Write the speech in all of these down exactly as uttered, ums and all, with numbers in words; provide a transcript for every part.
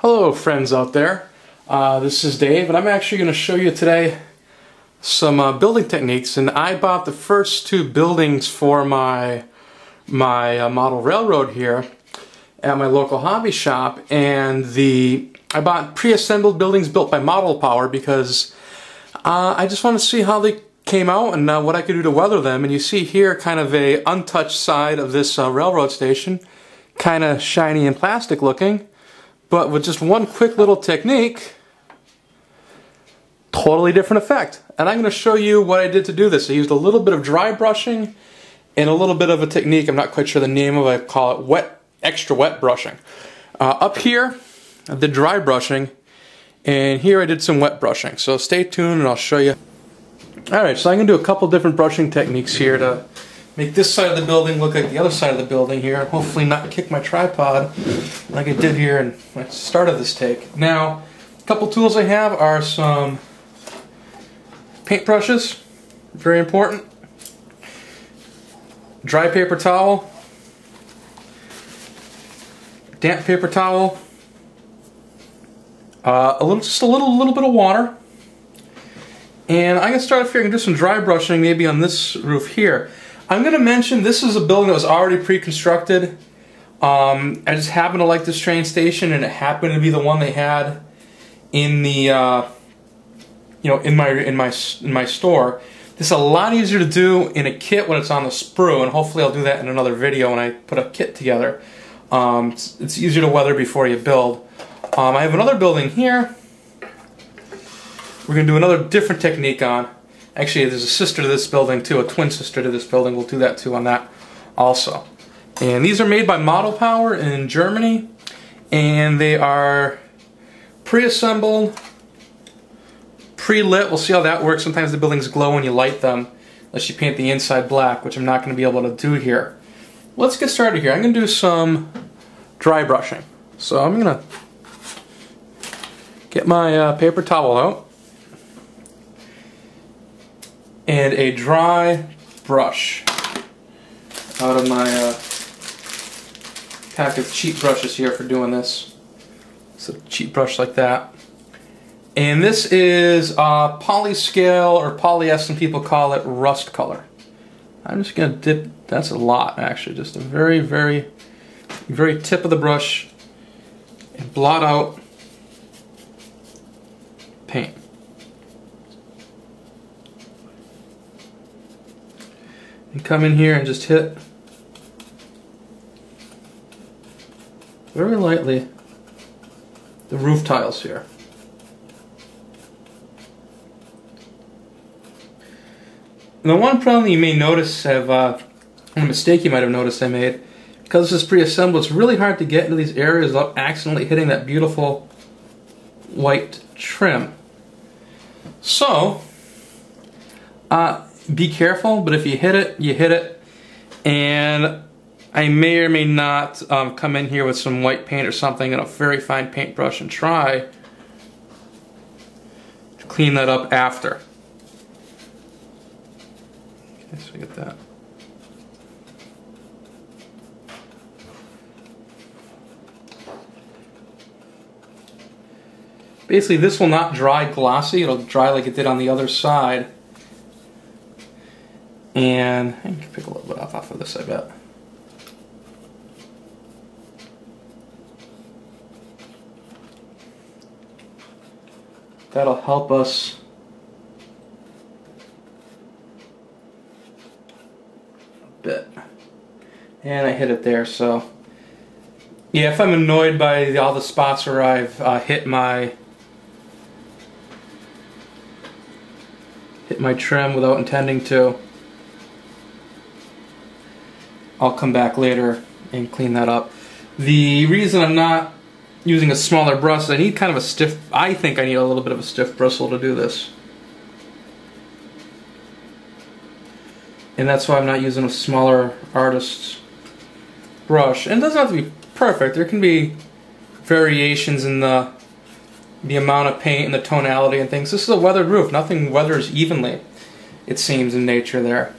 Hello friends out there, uh, this is Dave and I'm actually going to show you today some uh, building techniques. And I bought the first two buildings for my my uh, model railroad here at my local hobby shop, and the I bought pre-assembled buildings built by Model Power because uh, I just want to see how they came out and uh, what I could do to weather them. And you see here kind of a untouched side of this uh, railroad station, kind of shiny and plastic looking. But with just one quick little technique, totally different effect. And I'm going to show you what I did to do this. I used a little bit of dry brushing and a little bit of a technique. I'm not quite sure the name of it. I call it wet, extra wet brushing. Uh, up here, I did dry brushing, and here I did some wet brushing. So stay tuned and I'll show you. Alright, so I'm going to do a couple different brushing techniques here to make this side of the building look like the other side of the building here, and hopefully not kick my tripod like I did here in the start of this take. Now, a couple tools I have are some paint brushes, very important, dry paper towel, damp paper towel, uh, a little, just a little, little bit of water, and I can start off here. I can do some dry brushing maybe on this roof here. I'm going to mention this is a building that was already pre-constructed. Um, I just happen to like this train station, and it happened to be the one they had in the, uh, you know, in my in my in my store. This is a lot easier to do in a kit when it's on the sprue, and hopefully I'll do that in another video when I put a kit together. Um, it's, it's easier to weather before you build. Um, I have another building here. We're going to do another different technique on. Actually, there's a sister to this building too, a twin sister to this building. We'll do that too on that also. And these are made by Model Power in Germany, and they are pre-assembled, pre-lit. We'll see how that works. Sometimes the buildings glow when you light them, unless you paint the inside black, which I'm not going to be able to do here. Let's get started here. I'm going to do some dry brushing. So I'm going to get my uh, paper towel out. And a dry brush out of my uh, pack of cheap brushes here for doing this. It's a cheap brush like that. And this is uh, polyscale, or polyester, some people call it rust color. I'm just going to dip, that's a lot actually, just a very, very, very tip of the brush and blot out paint. And come in here and just hit very lightly the roof tiles here. And the one problem you may notice have uh, a mistake you might have noticed I made, because this is pre-assembled, it's really hard to get into these areas without accidentally hitting that beautiful white trim. So uh, be careful, but if you hit it, you hit it. And I may or may not um, come in here with some white paint or something and a very fine paintbrush and try to clean that up after. Okay, so get that. Basically, this will not dry glossy, it'll dry like it did on the other side. And I can pick a little bit off, off of this, I bet. That'll help us a bit. And I hit it there, so. Yeah, if I'm annoyed by the, all the spots where I've uh, hit my hit my trim without intending to, I'll come back later and clean that up. The reason I'm not using a smaller brush is I need kind of a stiff, I think I need a little bit of a stiff bristle to do this. And that's why I'm not using a smaller artist's brush. And it doesn't have to be perfect. There can be variations in the the amount of paint and the tonality and things. This is a weathered roof. Nothing weathers evenly, it seems, in nature there.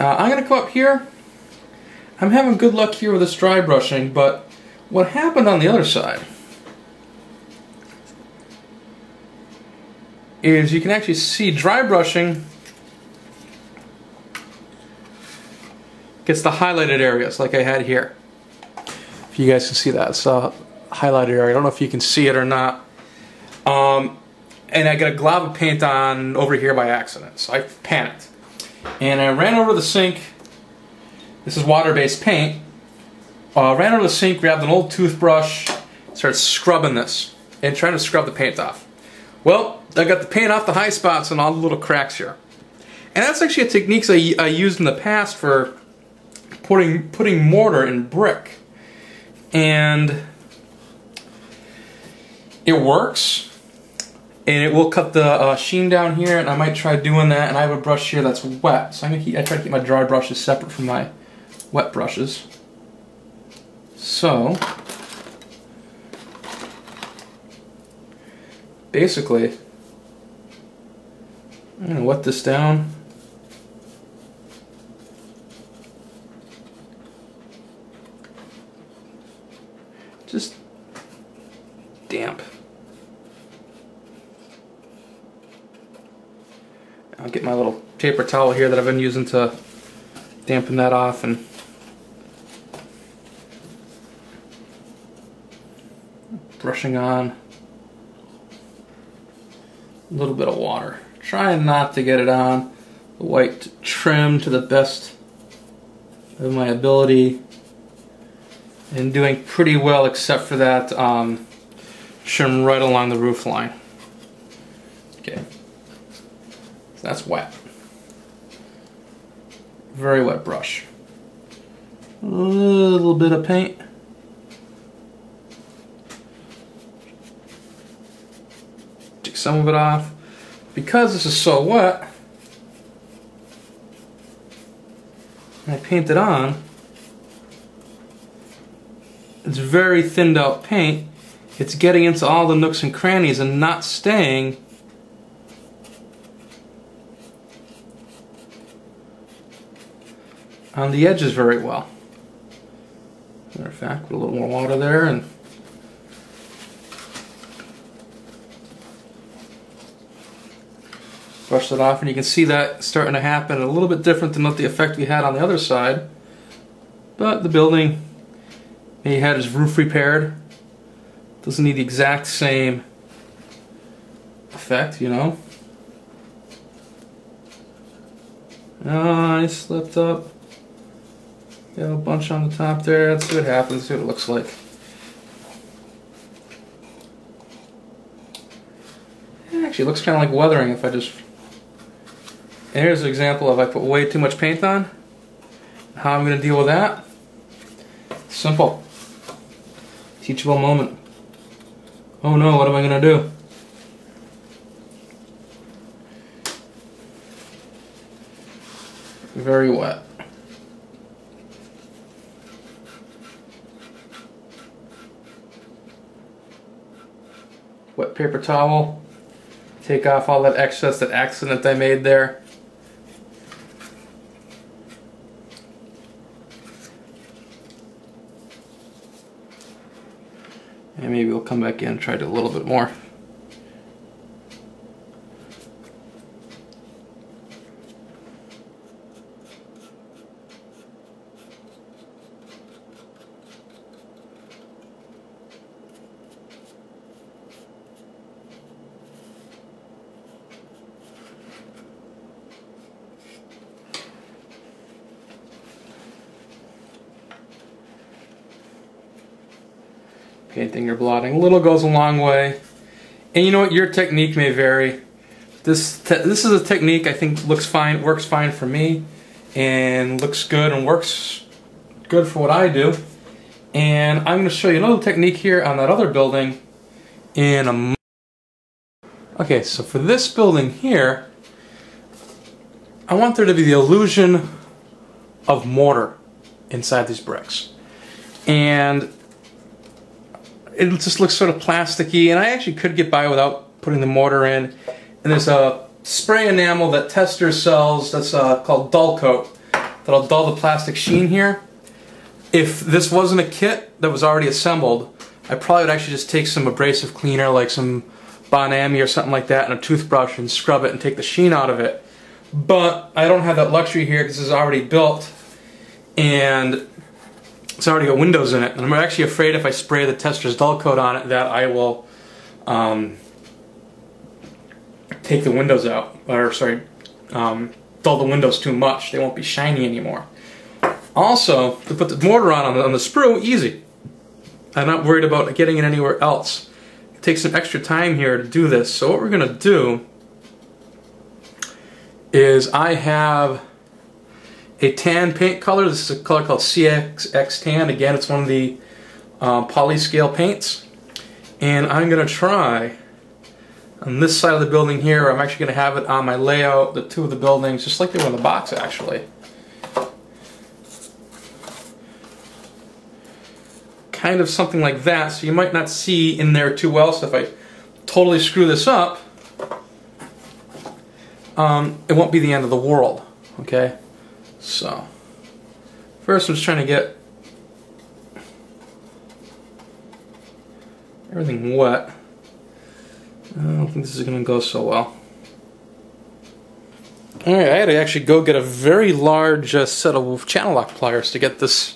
Uh, I'm going to come up here. I'm having good luck here with this dry brushing, but what happened on the other side is you can actually see dry brushing gets the highlighted areas like I had here. If you guys can see that, it's a highlighted area. I don't know if you can see it or not. Um, and I got a glob of paint on over here by accident, so I panicked. And I ran over to the sink. This is water-based paint. I uh, ran over to the sink, grabbed an old toothbrush, started scrubbing this and trying to scrub the paint off. Well, I got the paint off the high spots and all the little cracks here. And that's actually a technique I, I used in the past for putting, putting mortar in brick. And it works. And it will cut the uh, sheen down here, and I might try doing that. And I have a brush here that's wet, so I'm gonna keep, I try to keep my dry brushes separate from my wet brushes. So basically, I'm gonna wet this down. Just damp. I'll get my little paper towel here that I've been using to dampen that off, and brushing on a little bit of water. Trying not to get it on the white trim to the best of my ability, and doing pretty well except for that um, trim right along the roof line. Okay. That's wet. Very wet brush. A little bit of paint. Take some of it off. Because this is so wet, and I paint it on, it's very thinned out paint. It's getting into all the nooks and crannies and not staying on the edges very well. Matter of fact, put a little more water there, and brush that off, and you can see that starting to happen. A little bit different than what the effect we had on the other side, but the building he had his roof repaired. Doesn't need the exact same effect, you know. Oh, I slipped up. Got a bunch on the top there. Let's see what happens, see what it looks like. It actually looks kind of like weathering if I just... And here's an example of I put way too much paint on. How I'm going to deal with that. Simple. Teachable moment. Oh no, what am I going to do? Very wet. Wet paper towel. Take off all that excess, that accident I made there. And maybe we'll come back in and try to do a little bit more. Painting your blotting. A little goes a long way. And you know what? Your technique may vary. This te this is a technique I think looks fine, works fine for me, and looks good and works good for what I do. And I'm going to show you another technique here on that other building in a moment. Okay, so for this building here, I want there to be the illusion of mortar inside these bricks. And it just looks sort of plasticky, and I actually could get by without putting the mortar in. And there's a spray enamel that Testors sells that's uh, called Dullcote that'll dull the plastic sheen here. If this wasn't a kit that was already assembled, I probably would actually just take some abrasive cleaner, like some Bon Ami or something like that and a toothbrush and scrub it and take the sheen out of it. But I don't have that luxury here because it's already built and it's already got windows in it. And I'm actually afraid if I spray the Testors Dullcote on it that I will um, take the windows out, or sorry, um, dull the windows too much. They won't be shiny anymore. Also, to put the mortar on on the, on the sprue, easy. I'm not worried about getting it anywhere else. It takes some extra time here to do this. So what we're going to do is I have a tan paint color. This is a color called C X X Tan. Again, it's one of the uh, polyscale paints. And I'm going to try on this side of the building here. I'm actually going to have it on my layout, the two of the buildings, just like they were in the box actually. Kind of something like that, so you might not see in there too well, so if I totally screw this up, um, it won't be the end of the world, okay? So, first I'm just trying to get everything wet. I don't think this is going to go so well. Alright, I had to actually go get a very large uh, set of channel lock pliers to get this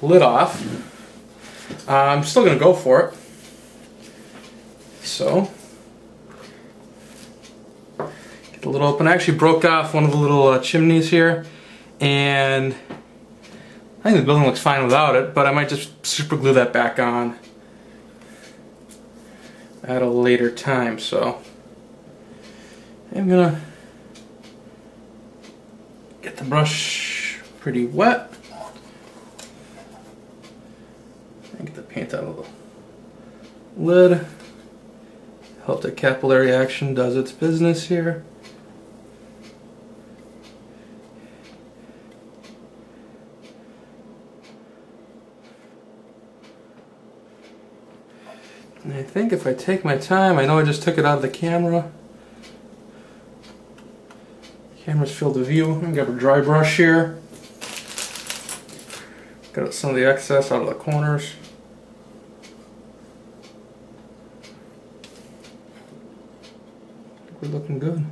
lid off. Uh, I'm still going to go for it. So, get the lid open. I actually broke off one of the little uh, chimneys here, and I think the building looks fine without it, but I might just super glue that back on at a later time. So, I'm going to get the brush pretty wet. Get the paint out of the lid. Hope the capillary action does its business here. And I think if I take my time, I know I just took it out of the camera. Camera's field of view. I'm gonna grab a dry brush here. Got some of the excess out of the corners. We're looking good.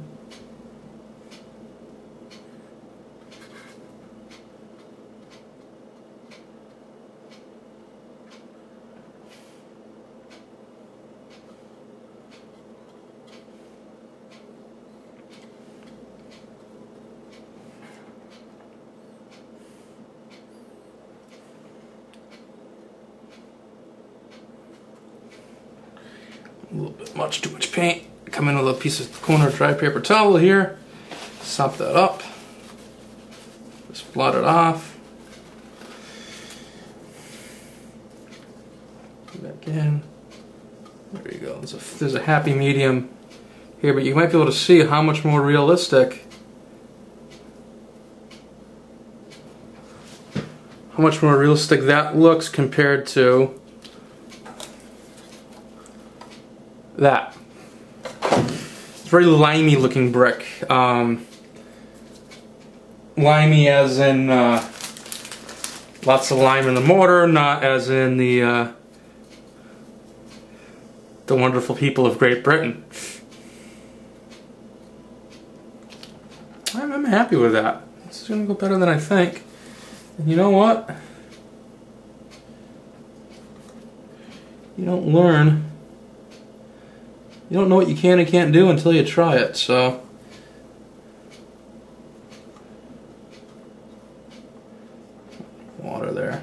A little bit much, too much paint. Come in with a piece of corner dry paper towel here, sop that up, just blot it off, come back in, there you go, there's a, there's a happy medium here, but you might be able to see how much more realistic, how much more realistic that looks compared to that. It's very limey looking brick. Um, limey as in uh, lots of lime in the mortar, not as in the uh, the wonderful people of Great Britain. I'm, I'm happy with that. This is going to go better than I think. And you know what? You don't learn. You don't know what you can and can't do until you try it, so. Water there.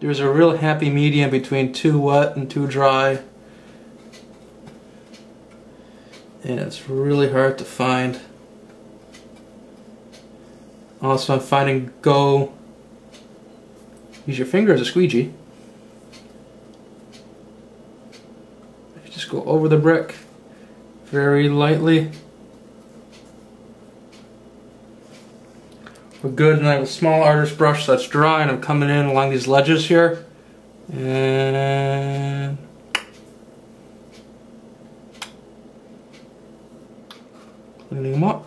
There's a real happy medium between too wet and too dry. And it's really hard to find. Also, I'm finding go use your finger as a squeegee. Just go over the brick very lightly. We're good, and I have a small artist brush that's dry, and I'm coming in along these ledges here. And cleaning them up.